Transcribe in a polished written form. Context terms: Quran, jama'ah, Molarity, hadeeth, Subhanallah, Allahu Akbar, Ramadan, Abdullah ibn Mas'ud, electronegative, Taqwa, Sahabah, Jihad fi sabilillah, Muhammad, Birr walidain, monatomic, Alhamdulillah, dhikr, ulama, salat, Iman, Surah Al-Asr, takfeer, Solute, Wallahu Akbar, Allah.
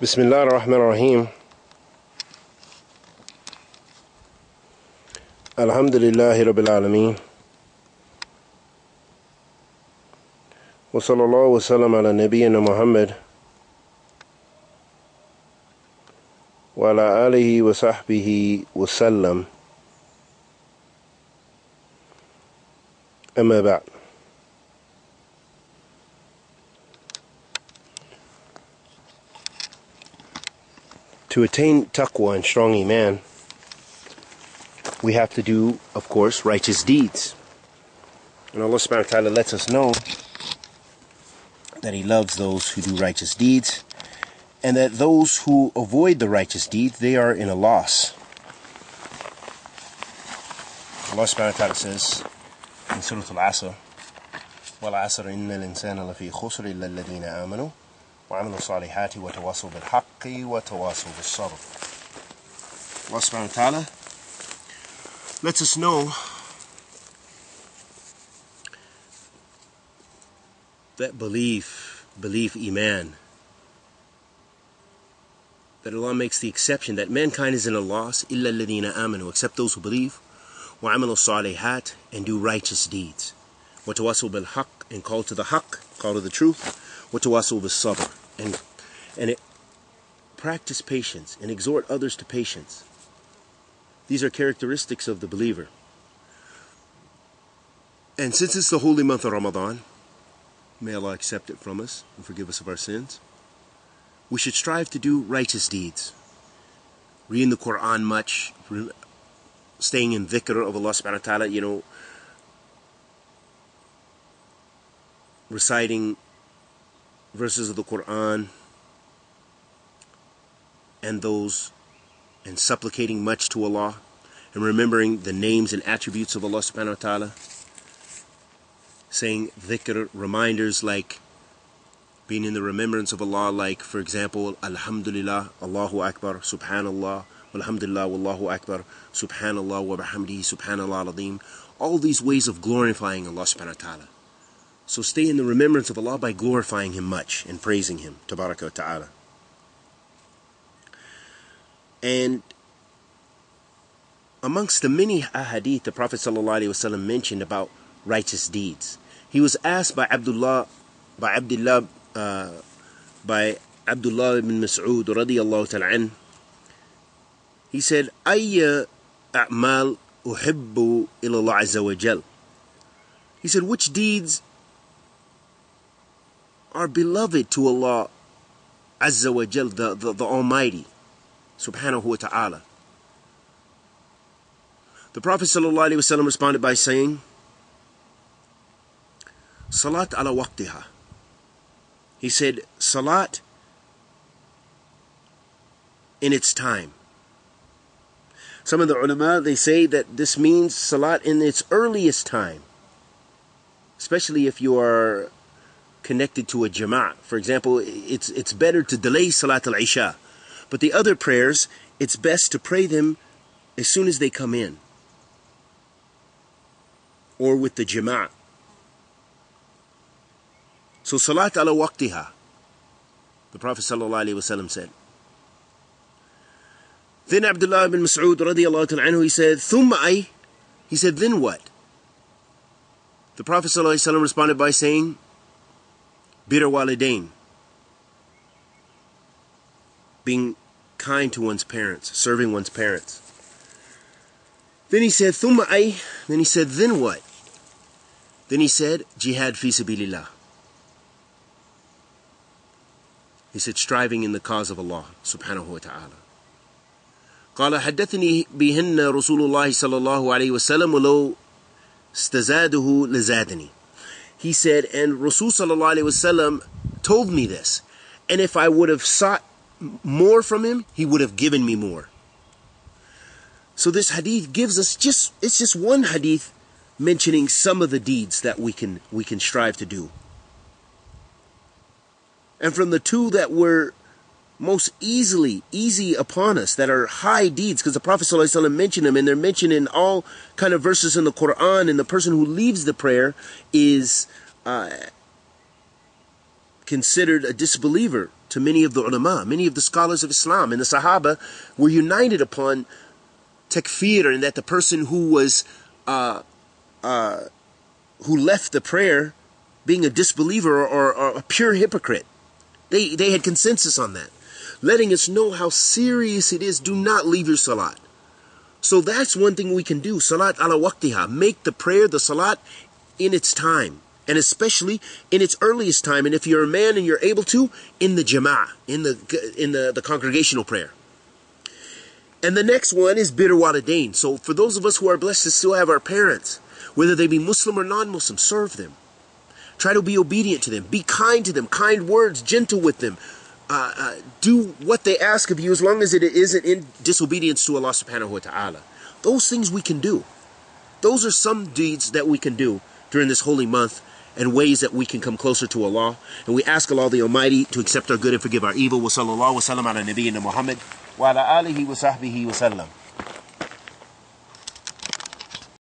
Bismillah ar-Rahman ar-Rahim. Alhamdulillahi Rabbil Alameen. Wa sallallahu wa sallam ala nabiyyina Muhammad wa ala alihi wa sahbihi wa sallam. Amma ba'd. To attain taqwa and strong Iman, we have to do, of course, righteous deeds. And Allah subhanahu wa ta'ala lets us know that He loves those who do righteous deeds, and that those who avoid the righteous deeds, they are in a loss. Allah subhanahu wa ta'ala says in Surah Al-Asr, وَالْعَصْرِ إِنَّ الْإِنسَانَ لَفِي خُسْرٍ إِلَّا الَّذِينَ آمَنُوا وَعَمِلُوا الصَّالِحَاتِ وَتَوَاصَوْا بِالْحَقِّ وَتَوَاصَوْا بِالصَّبْرِ. Allah subhanahu wa ta'ala lets us know that belief, Iman, that Allah makes the exception that mankind is in a loss, إِلَّا الَّذِينَ آمَنُوا, except those who believe, وَعَمِلُوا الصَّالِحَاتِ, and do righteous deeds, وَتَوَاصَوْا بِالْحَقِّ, and call to the haqq, call to the truth, وَتَوَاصَوْا بِالصَّبْرِ, and practice patience and exhort others to patience. These are characteristics of the believer. And since it's the holy month of Ramadan, may Allah accept it from us and forgive us of our sins, we should strive to do righteous deeds, reading the Quran much, staying in dhikr of Allah subhanahu wa ta'ala, reciting verses of the Quran, and supplicating much to Allah, and remembering the names and attributes of Allah subhanahu wa ta'ala, saying dhikr, reminders, like being in the remembrance of Allah, like, for example, Alhamdulillah, Allahu Akbar, Subhanallah, Alhamdulillah, Wallahu Akbar, Subhanallah, wa bihamdihi, Subhanallah al-Azim, all these ways of glorifying Allah subhanahu wa ta'ala. So stay in the remembrance of Allah by glorifying Him much and praising Him, tabaraka wa ta'ala. And amongst the many ahadith the Prophet ﷺ mentioned about righteous deeds, he was asked by Abdullah ibn Mas'ud radiyallahu ta'ala anhu. He said, "Ayya a'mal uhibbu ila Allah azza wa jal." He said, "Which deeds are beloved to Allah azza wa jal, the Almighty, subhanahu wa ta'ala?" The Prophet ﷺ responded by saying, "Salat ala waqtiha." He said, "Salat in its time." Some of the ulama, they say that this means salat in its earliest time, especially if you are connected to a jama'ah. For example, it's better to delay salat al-isha, but the other prayers, it's best to pray them as soon as they come in, or with the jama'ah. So salat ala waqtiha, the Prophet ﷺ said. Then Abdullah ibn Mas'ud radiyallahu ta'ala anhu, he said, "Thumma ay?" He said, "Then what?" The Prophet ﷺ responded by saying, "Birr walidain," being kind to one's parents, serving one's parents. Then he said, "Thumma ay?" Then he said, "Then what?" Then he said, "Jihad fi sabilillah." He said, striving in the cause of Allah subhanahu wa ta'ala. قال حدثني بهن رسول الله صلى الله عليه وسلم ولو استزاده لزادني. He said, and Rasul sallallahu alaihi wasallam told me this, and if I would have sought more from him, he would have given me more. So this hadith gives us it's just one hadith mentioning some of the deeds that we can strive to do. And from the two that were most easy upon us, that are high deeds, because the Prophet ﷺ mentioned them, and they're mentioned in all kind of verses in the Quran, and the person who leaves the prayer is considered a disbeliever to many of the ulama, many of the scholars of Islam, and the Sahaba were united upon takfeer, and that the person who was who left the prayer being a disbeliever or a pure hypocrite. They had consensus on that, letting us know how serious it is. Do not leave your salat. So that's one thing we can do. Salat ala waqtiha. Make the prayer, the salat, in its time. And especially in its earliest time. And if you're a man and you're able to, in the jama'ah, in the congregational prayer. And the next one is bir walidain. So for those of us who are blessed to still have our parents, whether they be Muslim or non-Muslim, serve them. Try to be obedient to them. Be kind to them. Kind words. Gentle with them. Do what they ask of you, as long as it isn't in disobedience to Allah subhanahu wa ta'ala. Those things we can do. Those are some deeds that we can do during this holy month, and ways that we can come closer to Allah. And we ask Allah the Almighty to accept our good and forgive our evil. Wa sallallahu wa sallam ala nabiyyina Muhammad wa ala alihi wa sahbihi wa sallam.